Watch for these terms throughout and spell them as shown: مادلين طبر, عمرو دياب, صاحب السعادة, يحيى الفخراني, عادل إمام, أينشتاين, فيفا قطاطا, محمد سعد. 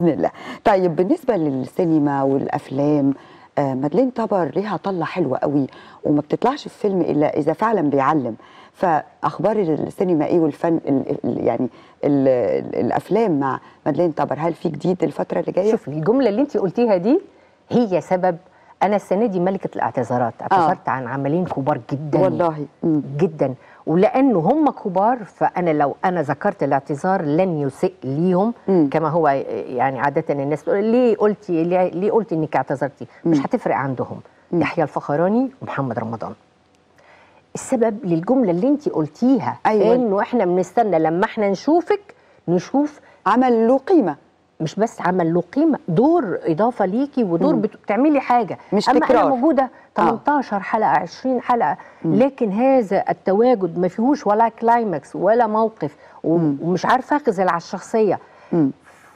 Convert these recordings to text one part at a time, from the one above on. بإذن الله. طيب بالنسبة للسينما والأفلام، مادلين طبر ليها طلة حلوة قوي وما بتطلعش في فيلم إلا إذا فعلا بيعلم. فأخبار السينما إيه والفن يعني الأفلام مع مادلين طبر، هل في جديد الفترة اللي جاية؟ شوفي الجملة اللي أنت قلتيها دي هي سبب أنا السنة دي ملكة الاعتذارات، اعتذرت عن عملين كبار جدا والله جدا، ولأنه هم كبار فأنا لو أنا ذكرت الاعتذار لن يسيء ليهم كما هو يعني عادة الناس بتقول ليه قلت إنك اعتذرتي، مش هتفرق عندهم. يحيى الفخراني ومحمد رمضان. السبب للجملة اللي أنت قلتيها أيوة. إنه إحنا بنستنى لما إحنا نشوفك نشوف عمل له قيمة، مش بس عمل له قيمة، دور إضافة ليكي ودور بتعملي حاجة، مش أما تكرار. أنا موجودة 18 حلقة 20 حلقة لكن هذا التواجد ما فيهوش ولا كلايمكس ولا موقف ومش عارفة أخذل على الشخصية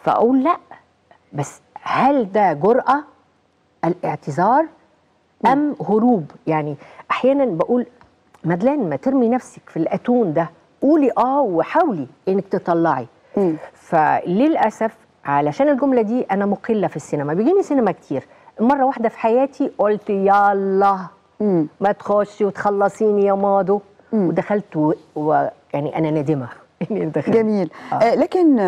فأقول لأ. بس هل ده جرأة الاعتذار أم هروب؟ يعني أحيانا بقول مادلين ما ترمي نفسك في الأتون ده، قولي آه وحاولي إنك تطلعي. فللأسف علشان الجملة دي أنا مقلة في السينما، بيجيني سينما كتير، مرة واحدة في حياتي قلت يلا ما تخشي وتخلصيني يا مادو ودخلت ويعني أنا نادمة إني دخلت. جميل. لكن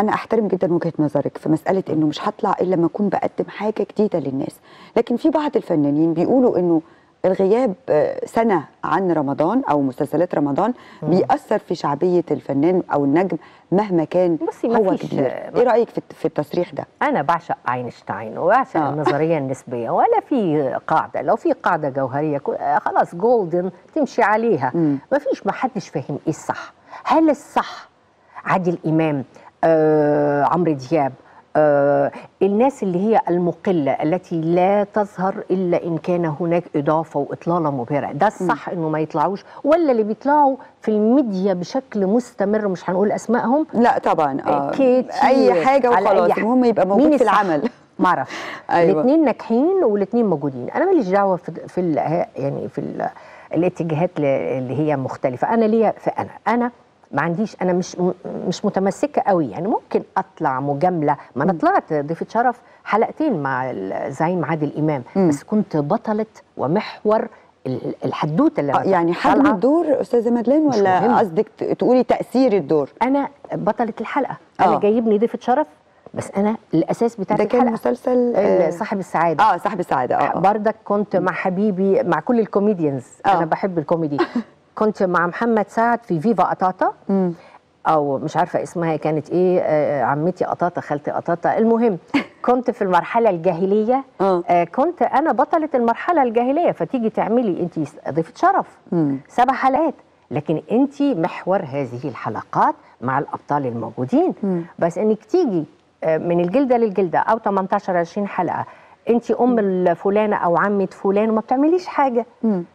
أنا أحترم جدا وجهة نظرك في مسألة إنه مش هطلع إلا لما أكون بقدم حاجة جديدة للناس، لكن في بعض الفنانين بيقولوا إنه الغياب سنة عن رمضان أو مسلسلات رمضان بيأثر في شعبية الفنان أو النجم مهما كان هو كبير. إيه رأيك في التصريح ده؟ أنا بعشق أينشتاين وبعشق النظرية النسبية، ولا في قاعدة، لو في قاعدة جوهرية خلاص جولدن تمشي عليها. مفيش، ما حدش فاهم إيه الصح. هل الصح عادل إمام، عمرو دياب، الناس اللي هي المقلة التي لا تظهر إلا إن كان هناك إضافة وإطلالة مبهرة، ده الصح إنه ما يطلعوش، ولا اللي بيطلعوا في الميديا بشكل مستمر، مش هنقول أسمائهم، لا طبعا أي حاجة وخلاص المهم يبقى موجود في العمل، معرفش. أيوة. الاتنين ناجحين والاتنين موجودين، أنا ماليش دعوة في الاتجاهات اللي هي مختلفة، أنا ليا في أنا ما عنديش، انا مش متمسكه قوي، يعني ممكن اطلع مجامله، ما انا طلعت ضيفه شرف حلقتين مع الزعيم عادل امام بس كنت بطله ومحور الحدوته اللي يعني حجم الدور. استاذه مادلين ولا قصدك تقولي تاثير الدور؟ انا بطله الحلقه، انا جايبني ضيفه شرف بس انا الاساس بتاع الحلقه. ده كان مسلسل صاحب السعاده. صاحب السعاده. بردك كنت مع حبيبي، مع كل الكوميديانز، انا بحب الكوميدي. كنت مع محمد سعد في فيفا قطاطا او مش عارفه اسمها كانت ايه، عمتي قطاطا، خالتي قطاطا، المهم كنت في المرحله الجاهليه، كنت انا بطله المرحله الجاهليه، فتيجي تعملي انت ضيفه شرف 7 حلقات لكن انت محور هذه الحلقات مع الابطال الموجودين. بس انك تيجي من الجلده للجلده او 18 20 حلقه انت ام فلانه او عمه فلان وما بتعمليش حاجه.